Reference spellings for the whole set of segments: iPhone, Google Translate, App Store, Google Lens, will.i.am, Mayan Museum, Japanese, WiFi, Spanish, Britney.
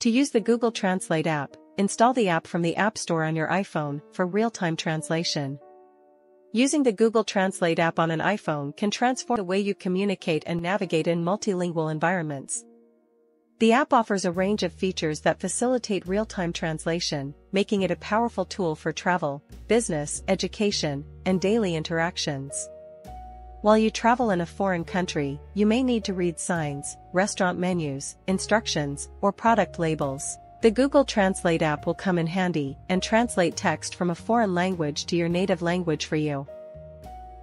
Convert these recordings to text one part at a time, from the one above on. To use the Google Translate app, install the app from the App Store on your iPhone for real-time translation. Using the Google Translate app on an iPhone can transform the way you communicate and navigate in multilingual environments. The app offers a range of features that facilitate real-time translation, making it a powerful tool for travel, business, education, and daily interactions. While you travel in a foreign country, you may need to read signs, restaurant menus, instructions, or product labels. The Google Translate app will come in handy and translate text from a foreign language to your native language for you.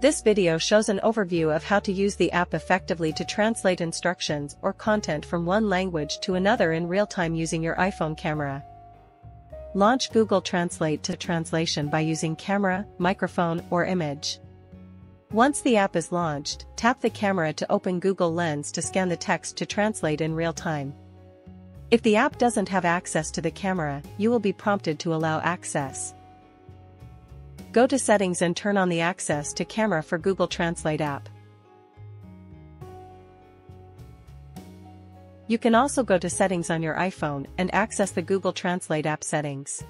This video shows an overview of how to use the app effectively to translate instructions or content from one language to another in real time using your iPhone camera. Launch Google Translate to translation by using camera, microphone, or image. Once the app is launched, tap the camera to open Google Lens to scan the text to translate in real time. If the app doesn't have access to the camera, you will be prompted to allow access. Go to Settings and turn on the access to camera for Google Translate app. You can also go to Settings on your iPhone and access the Google Translate app settings.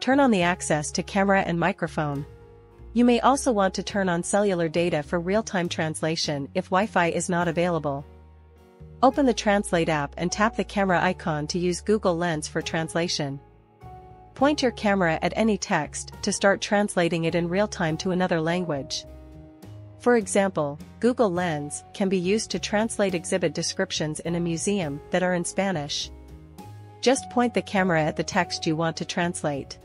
Turn on the access to camera and microphone. You may also want to turn on cellular data for real-time translation if Wi-Fi is not available. Open the Translate app and tap the camera icon to use Google Lens for translation. Point your camera at any text to start translating it in real time to another language. For example, Google Lens can be used to translate exhibit descriptions in a museum that are in Spanish. Just point the camera at the text you want to translate.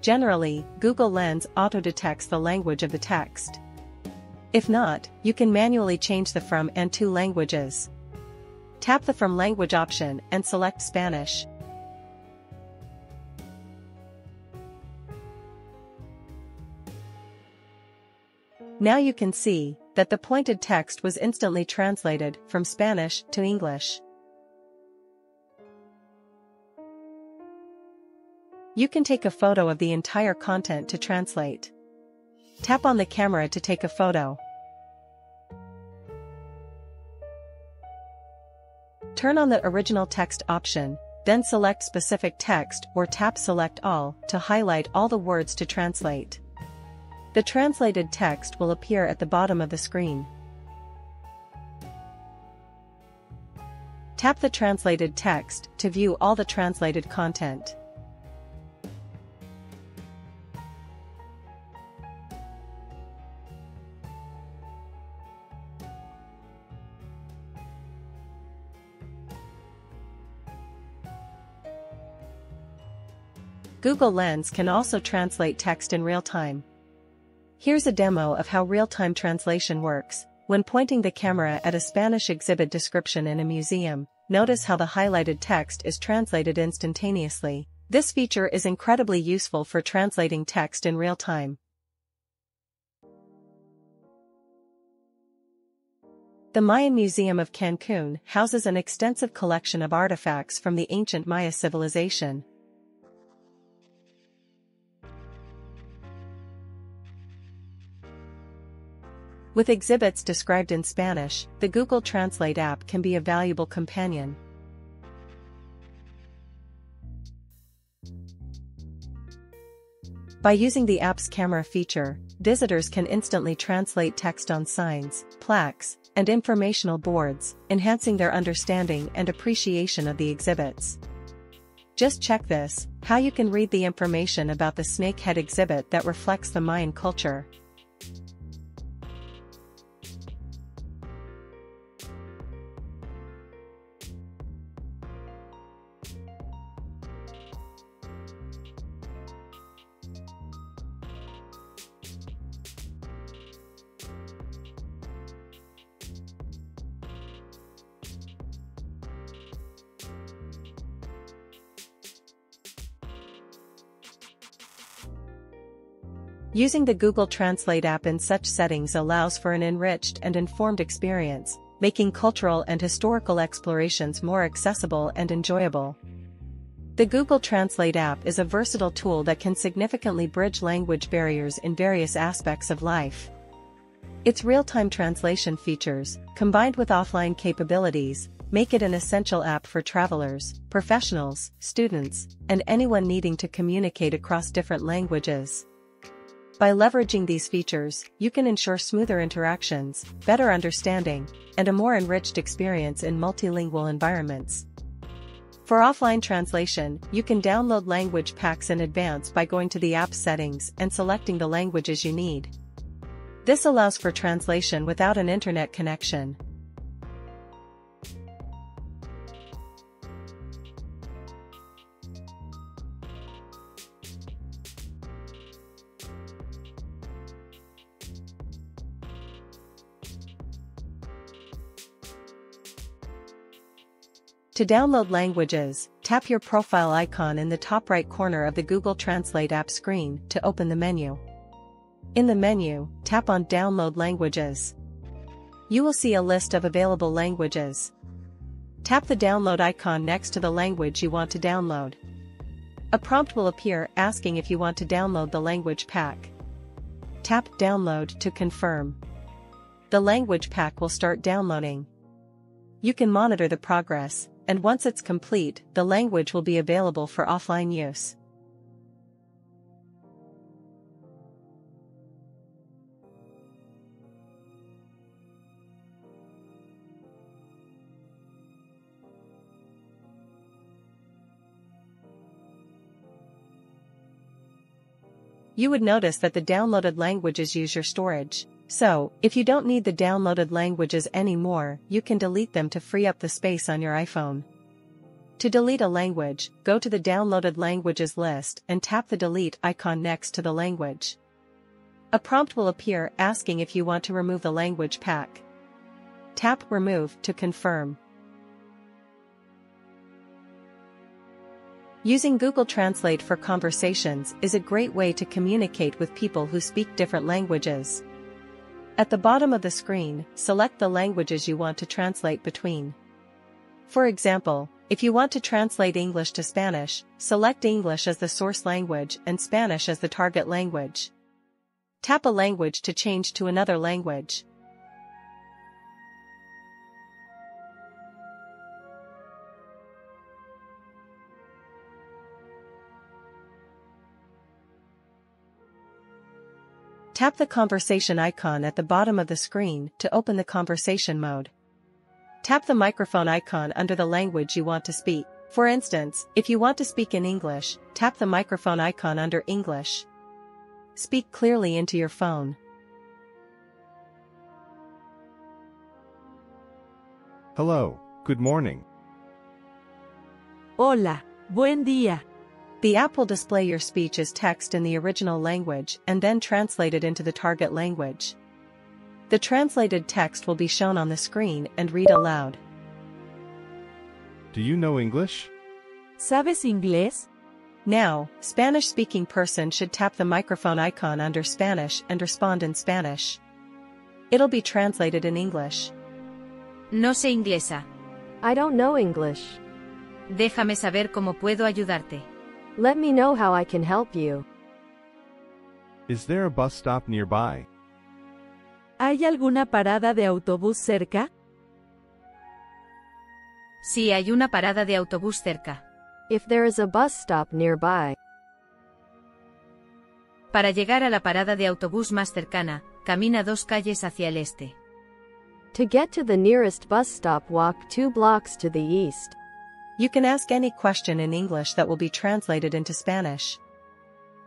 Generally, Google Lens auto-detects the language of the text. If not, you can manually change the from and to languages. Tap the From Language option and select Spanish. Now you can see that the pointed text was instantly translated from Spanish to English. You can take a photo of the entire content to translate. Tap on the camera to take a photo. Turn on the Original Text option, then select Specific Text or tap Select All to highlight all the words to translate. The translated text will appear at the bottom of the screen. Tap the translated text to view all the translated content. Google Lens can also translate text in real time. Here's a demo of how real-time translation works. When pointing the camera at a Spanish exhibit description in a museum, notice how the highlighted text is translated instantaneously. This feature is incredibly useful for translating text in real time. The Mayan Museum of Cancun houses an extensive collection of artifacts from the ancient Maya civilization. With exhibits described in Spanish, the Google Translate app can be a valuable companion. By using the app's camera feature, visitors can instantly translate text on signs, plaques, and informational boards, enhancing their understanding and appreciation of the exhibits. Just check this, how you can read the information about the snakehead exhibit that reflects the Mayan culture. Using the Google Translate app in such settings allows for an enriched and informed experience, making cultural and historical explorations more accessible and enjoyable. The Google Translate app is a versatile tool that can significantly bridge language barriers in various aspects of life. Its real-time translation features, combined with offline capabilities, make it an essential app for travelers, professionals, students, and anyone needing to communicate across different languages. By leveraging these features, you can ensure smoother interactions, better understanding, and a more enriched experience in multilingual environments. For offline translation, you can download language packs in advance by going to the app settings and selecting the languages you need. This allows for translation without an internet connection. To download languages, tap your profile icon in the top right corner of the Google Translate app screen to open the menu. In the menu, tap on Download Languages. You will see a list of available languages. Tap the download icon next to the language you want to download. A prompt will appear asking if you want to download the language pack. Tap Download to confirm. The language pack will start downloading. You can monitor the progress, and once it's complete, the language will be available for offline use. You would notice that the downloaded languages use your storage, so, if you don't need the downloaded languages anymore, you can delete them to free up the space on your iPhone. To delete a language, go to the downloaded languages list and tap the delete icon next to the language. A prompt will appear asking if you want to remove the language pack. Tap Remove to confirm. Using Google Translate for conversations is a great way to communicate with people who speak different languages. At the bottom of the screen, select the languages you want to translate between. For example, if you want to translate English to Spanish, select English as the source language and Spanish as the target language. Tap a language to change to another language. Tap the conversation icon at the bottom of the screen to open the conversation mode. Tap the microphone icon under the language you want to speak. For instance, if you want to speak in English, tap the microphone icon under English. Speak clearly into your phone. Hello, good morning. Hola, buen día. The app will display your speech as text in the original language and then translate it into the target language. The translated text will be shown on the screen and read aloud. Do you know English? ¿Sabes inglés? Now, Spanish-speaking person should tap the microphone icon under Spanish and respond in Spanish. It'll be translated in English. No sé inglesa. I don't know English. Déjame saber cómo puedo ayudarte. Let me know how I can help you. Is there a bus stop nearby? ¿Hay alguna parada de autobús cerca? Sí, hay una parada de autobús cerca. If there is a bus stop nearby. Para llegar a la parada de autobús más cercana, camina 2 calles hacia el este. To get to the nearest bus stop, walk 2 blocks to the east. You can ask any question in English that will be translated into Spanish.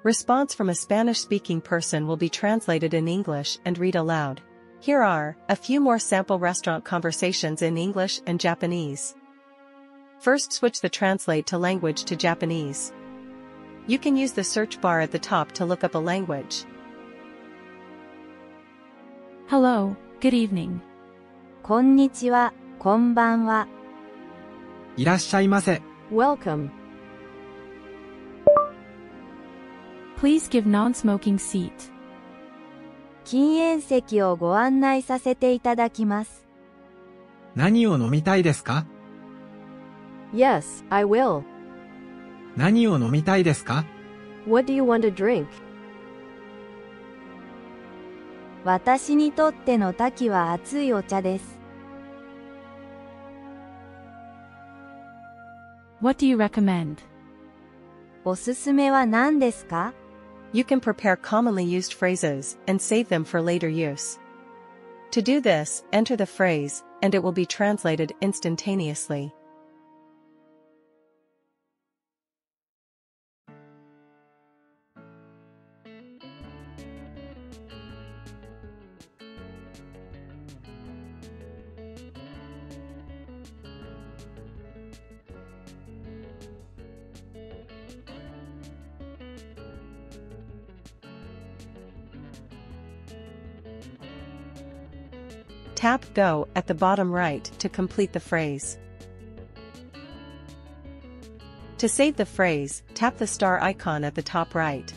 Response from a Spanish-speaking person will be translated in English and read aloud. Here are a few more sample restaurant conversations in English and Japanese. First, switch the translate to language to Japanese. You can use the search bar at the top to look up a language. Hello, good evening. Konnichiwa, konbanwa. Irashaimase. Welcome. Please give non-smoking seat. 禁煙席をご案内させていただきます。何を飲みたいですか? Yes, I will. 何を飲みたいですか? What do you want to drink? 私にとっての滝は熱いお茶です。What do you recommend? おすすめは何ですか? You can prepare commonly used phrases and save them for later use. To do this, enter the phrase, and it will be translated instantaneously. Tap Go at the bottom right to complete the phrase. To save the phrase, tap the star icon at the top right.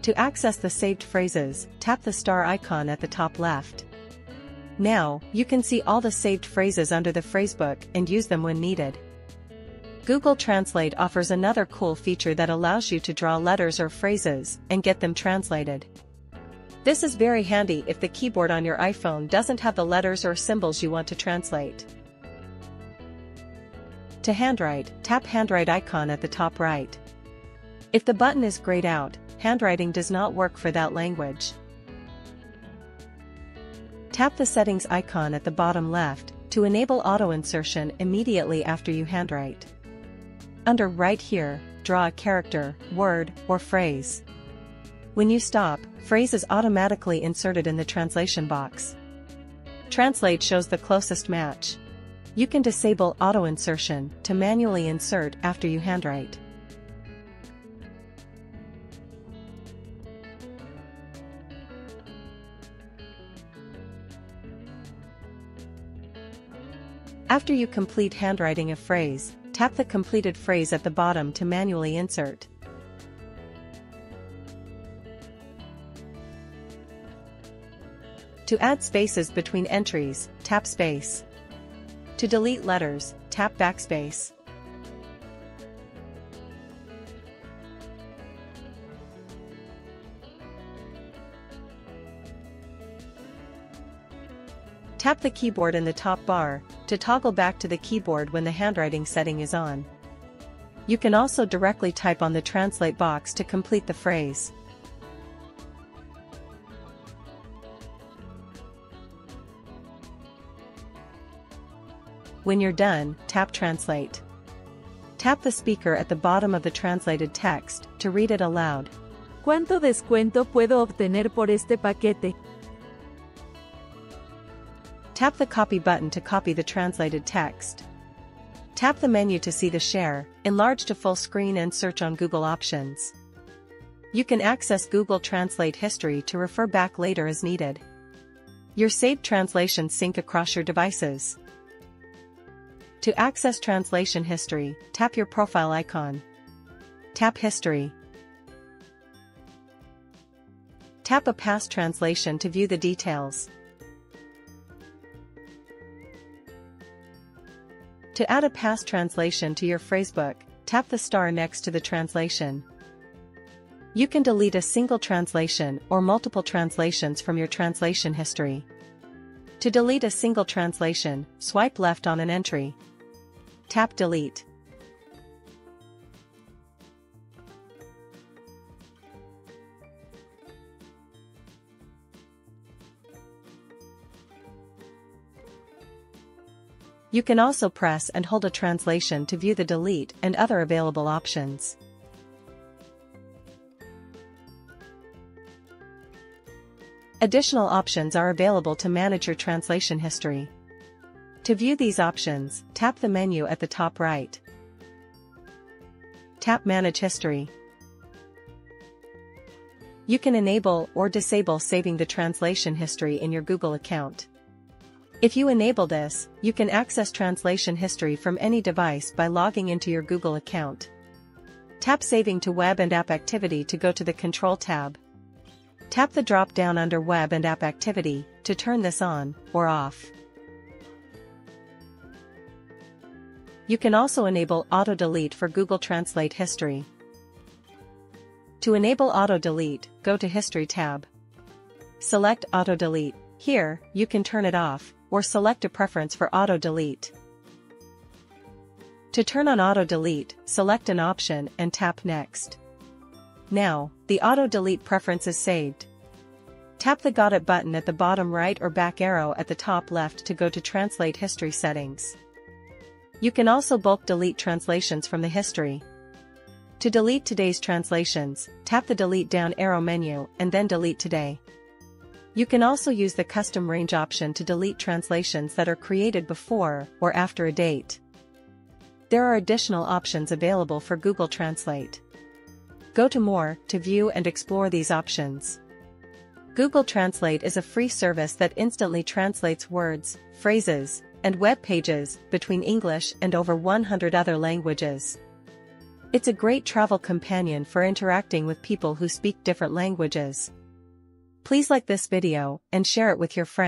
To access the saved phrases, tap the star icon at the top left. Now, you can see all the saved phrases under the phrasebook and use them when needed. Google Translate offers another cool feature that allows you to draw letters or phrases and get them translated. This is very handy if the keyboard on your iPhone doesn't have the letters or symbols you want to translate. To handwrite, tap handwrite icon at the top right. If the button is grayed out, handwriting does not work for that language. Tap the settings icon at the bottom left to enable auto insertion immediately after you handwrite. Under right here, draw a character, word, or phrase. When you stop, phrase is automatically inserted in the translation box. Translate shows the closest match. You can disable auto-insertion to manually insert after you handwrite. After you complete handwriting a phrase, tap the completed phrase at the bottom to manually insert. To add spaces between entries, tap space. To delete letters, tap backspace. Tap the keyboard in the top bar to toggle back to the keyboard when the handwriting setting is on. You can also directly type on the translate box to complete the phrase. When you're done, tap Translate. Tap the speaker at the bottom of the translated text to read it aloud. ¿Cuánto descuento puedo obtener por este paquete? Tap the copy button to copy the translated text. Tap the menu to see the share, enlarge to full screen and search on Google Options. You can access Google Translate history to refer back later as needed. Your saved translations sync across your devices. To access translation history, tap your profile icon. Tap History. Tap a past translation to view the details. To add a past translation to your phrasebook, tap the star next to the translation. You can delete a single translation or multiple translations from your translation history. To delete a single translation, swipe left on an entry. Tap Delete. You can also press and hold a translation to view the delete and other available options. Additional options are available to manage your translation history. To view these options, tap the menu at the top right. Tap Manage History. You can enable or disable saving the translation history in your Google account. If you enable this, you can access translation history from any device by logging into your Google account. Tap Saving to Web and App Activity to go to the Control tab. Tap the drop-down under Web and App Activity to turn this on or off. You can also enable auto-delete for Google Translate history. To enable auto-delete, go to History tab. Select auto-delete. Here, you can turn it off, or select a preference for auto-delete. To turn on auto-delete, select an option and tap Next. Now, the auto-delete preference is saved. Tap the Got It button at the bottom right or back arrow at the top left to go to Translate History Settings. You can also bulk delete translations from the history. To delete today's translations, tap the Delete down arrow menu and then Delete Today. You can also use the Custom Range option to delete translations that are created before or after a date. There are additional options available for Google Translate. Go to More to view and explore these options. Google Translate is a free service that instantly translates words, phrases, and web pages between English and over 100 other languages. It's a great travel companion for interacting with people who speak different languages. Please like this video and share it with your friends.